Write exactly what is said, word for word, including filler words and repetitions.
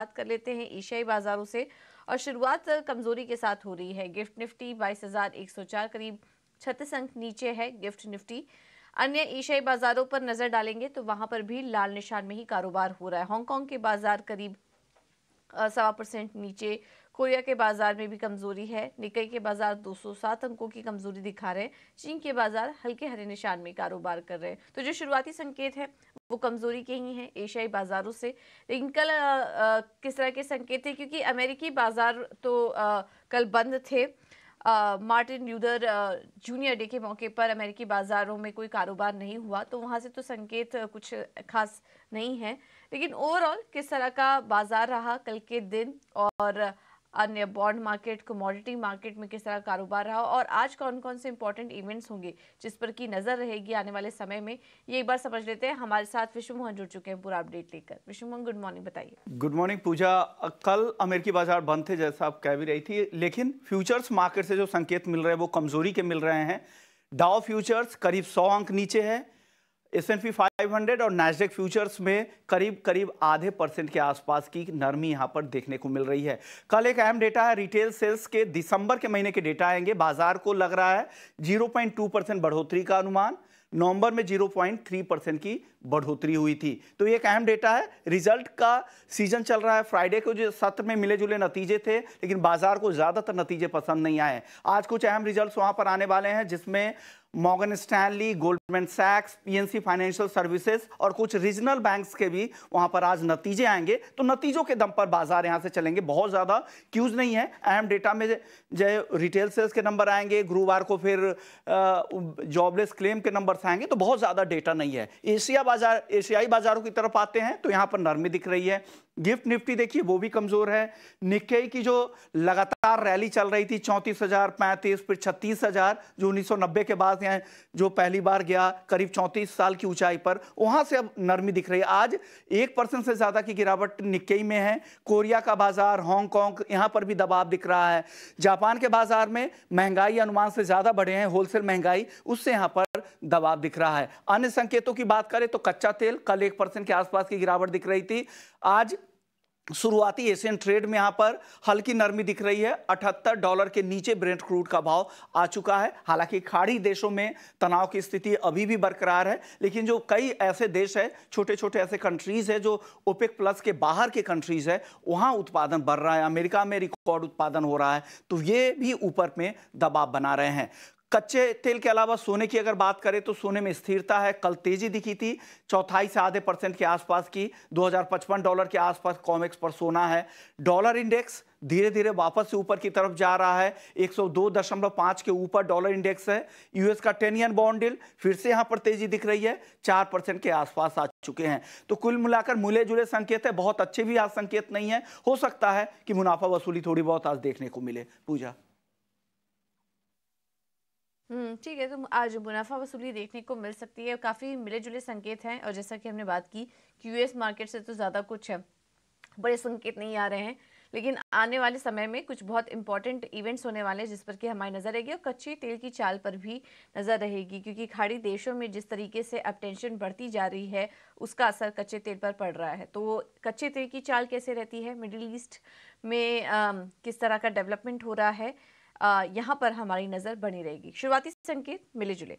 बात कर लेते हैं एशियाई बाजारों से और शुरुआत कमजोरी के साथ हो रही है। गिफ्ट निफ्टी बाईस हज़ार एक सौ चार करीब छत्तीस अंक नीचे है। गिफ्ट निफ्टी अन्य एशियाई बाजारों पर नजर डालेंगे तो वहां पर भी लाल निशान में ही कारोबार हो रहा है। हांगकांग के बाजार करीब सवा परसेंट नीचे, कोरिया के बाजार में भी कमजोरी है। निकेई के बाजार दो सौ सात अंकों की कमजोरी दिखा रहे हैं। चीन के बाजार हल्के हरे निशान में कारोबार कर रहे हैं। तो जो शुरुआती संकेत है वो कमजोरी के ही हैं एशियाई बाजारों से। लेकिन कल आ, आ, किस तरह के संकेत है, क्योंकि अमेरिकी बाजार तो आ, कल बंद थे। मार्टिन ल्यूथर जूनियर डे के मौके पर अमेरिकी बाजारों में कोई कारोबार नहीं हुआ, तो वहाँ से तो संकेत कुछ खास नहीं है। लेकिन ओवरऑल किस तरह का बाजार रहा कल के दिन और अन्य बॉन्ड मार्केट, कमोडिटी मार्केट में किस तरह कारोबार रहा और आज कौन कौन से इंपॉर्टेंट इवेंट्स होंगे जिस पर की नजर रहेगी आने वाले समय में, ये एक बार समझ लेते हैं। हमारे साथ विश्व मोहन जुड़ चुके हैं पूरा अपडेट लेकर। विश्व मोहन, गुड मॉर्निंग, बताइए। गुड मॉर्निंग पूजा। कल अमेरिकी बाजार बंद थे जैसा आप कह भी रही थी, लेकिन फ्यूचर्स मार्केट से जो संकेत मिल रहे हैं वो कमजोरी के मिल रहे हैं। डाउ फ्यूचर्स करीब सौ अंक नीचे है। S and P five hundred और नैस्डेक फ्यूचर्स में करीब करीब आधे परसेंट के आसपास की नरमी यहां पर देखने को मिल रही है। कल एक अहम डेटा है, रिटेल सेल्स के दिसंबर के महीने के डेटा आएंगे। बाजार को लग रहा है ज़ीरो पॉइंट टू परसेंट बढ़ोतरी का अनुमान। नवंबर में ज़ीरो पॉइंट थ्री परसेंट की बढ़ोतरी हुई थी, तो ये एक अहम डेटा है। रिजल्ट का सीजन चल रहा है, फ्राइडे को जो सत्र में मिले जुले नतीजे थे, लेकिन बाजार को ज़्यादातर नतीजे पसंद नहीं आए। आज कुछ अहम रिजल्ट्स वहाँ पर आने वाले हैं जिसमें मॉर्गन स्टैनली, गोल्डमैन सैक्स, पीएनसी फाइनेंशियल सर्विसेज और कुछ रीजनल बैंक्स के भी वहां पर आज नतीजे आएंगे। तो नतीजों के दम पर बाजार यहां से चलेंगे, बहुत ज़्यादा क्यूज नहीं है। अहम डेटा में जय रिटेल सेल्स के नंबर आएंगे, गुरुवार को फिर जॉबलेस क्लेम के नंबर्स आएंगे, तो बहुत ज़्यादा डेटा नहीं है। एशिया बाजार एशियाई बाजारों की तरफ आते हैं तो यहाँ पर नरमी दिख रही है। गिफ्ट निफ्टी देखिए वो भी कमज़ोर है। निक्केई की जो लगातार रैली चल रही थी चौंतीस हज़ार पैंतीस फिर छत्तीस हज़ार जो उन्नीस सौ नब्बे के बाद यहाँ जो पहली बार गया करीब चौंतीस साल की ऊंचाई पर, वहाँ से अब नरमी दिख रही है। आज एक परसेंट से ज़्यादा की गिरावट निक्केई में है। कोरिया का बाजार, हांगकांग, यहाँ पर भी दबाव दिख रहा है। जापान के बाजार में महंगाई अनुमान से ज़्यादा बढ़े हैं, होलसेल महंगाई, उससे यहाँ पर दबाव दिख रहा है। अन्य संकेतों की बात करें तो कच्चा तेल कल एक परसेंट के आसपास की गिरावट दिख रही थी। आज शुरुआती एशियन ट्रेड में यहाँ पर हल्की नरमी दिख रही है। अठहत्तर डॉलर के नीचे ब्रेंट क्रूड का भाव आ चुका है। हालांकि खाड़ी देशों में तनाव की स्थिति अभी भी बरकरार है, लेकिन जो कई ऐसे देश है, छोटे छोटे ऐसे कंट्रीज है जो ओपेक प्लस के बाहर के कंट्रीज है, वहाँ उत्पादन बढ़ रहा है। अमेरिका में रिकॉर्ड उत्पादन हो रहा है, तो ये भी ऊपर में दबाव बना रहे हैं। कच्चे तेल के अलावा सोने की अगर बात करें तो सोने में स्थिरता है। कल तेजी दिखी थी चौथाई से आधे परसेंट के आसपास की, दो हज़ार पचपन डॉलर के आसपास कॉमेक्स पर सोना है। डॉलर इंडेक्स धीरे धीरे वापस से ऊपर की तरफ जा रहा है, एक सौ दो दशमलव पाँच के ऊपर डॉलर इंडेक्स है। यूएस का टेन ईयर बॉन्ड डील फिर से यहाँ पर तेजी दिख रही है, चार परसेंट के आसपास आ चुके हैं। तो कुल मिलाकर मिले जुले संकेत है, बहुत अच्छे भी आज संकेत नहीं है। हो सकता है कि मुनाफा वसूली थोड़ी बहुत आज देखने को मिले। पूजा हम्म ठीक है, तो आज मुनाफा वसूली देखने को मिल सकती है। काफ़ी मिले जुले संकेत हैं और जैसा कि हमने बात की कि यूएस मार्केट से तो ज़्यादा कुछ है, बड़े संकेत नहीं आ रहे हैं। लेकिन आने वाले समय में कुछ बहुत इंपॉर्टेंट इवेंट्स होने वाले हैं जिस पर कि हमारी नज़र रहेगी और कच्चे तेल की चाल पर भी नज़र रहेगी, क्योंकि खाड़ी देशों में जिस तरीके से अब टेंशन बढ़ती जा रही है उसका असर कच्चे तेल पर पड़ रहा है। तो कच्चे तेल की चाल कैसे रहती है, मिडिल ईस्ट में आ, किस तरह का डेवलपमेंट हो रहा है, यहाँ पर हमारी नजर बनी रहेगी। शुरुआती संकेत मिले जुले।